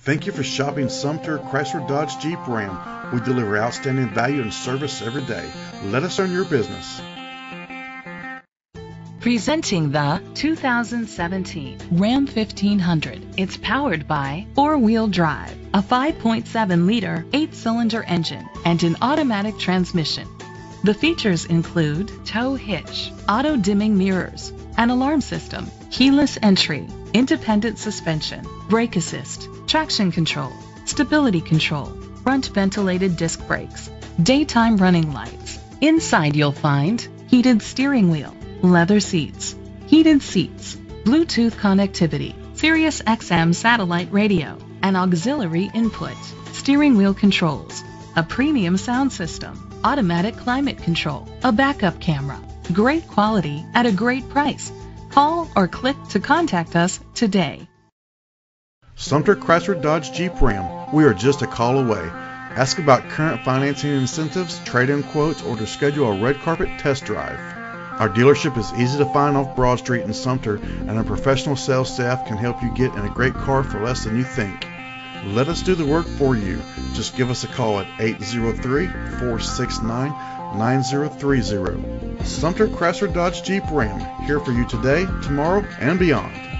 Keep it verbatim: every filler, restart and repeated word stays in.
Thank you for shopping Sumter Chrysler Dodge Jeep Ram. We deliver outstanding value and service every day. Let us earn your business. Presenting the two thousand seventeen Ram fifteen hundred. It's powered by four-wheel drive, a five point seven liter eight-cylinder engine, and an automatic transmission. The features include tow hitch, auto-dimming mirrors, an alarm system, keyless entry, independent suspension, brake assist, traction control, stability control, front ventilated disc brakes, daytime running lights. Inside you'll find heated steering wheel, leather seats, heated seats, Bluetooth connectivity, Sirius X M satellite radio, an auxiliary input, steering wheel controls, a premium sound system, automatic climate control, a backup camera. Great quality at a great price. Call or click to contact us today. Sumter Chrysler Dodge Jeep Ram. We are just a call away. Ask about current financing incentives, trade-in quotes, or to schedule a red carpet test drive. Our dealership is easy to find off Broad Street in Sumter, and our professional sales staff can help you get in a great car for less than you think. Let us do the work for you. Just give us a call at eight zero three, four six nine, nine zero three zero. Sumter Chrysler Dodge Jeep Ram, here for you today, tomorrow, and beyond.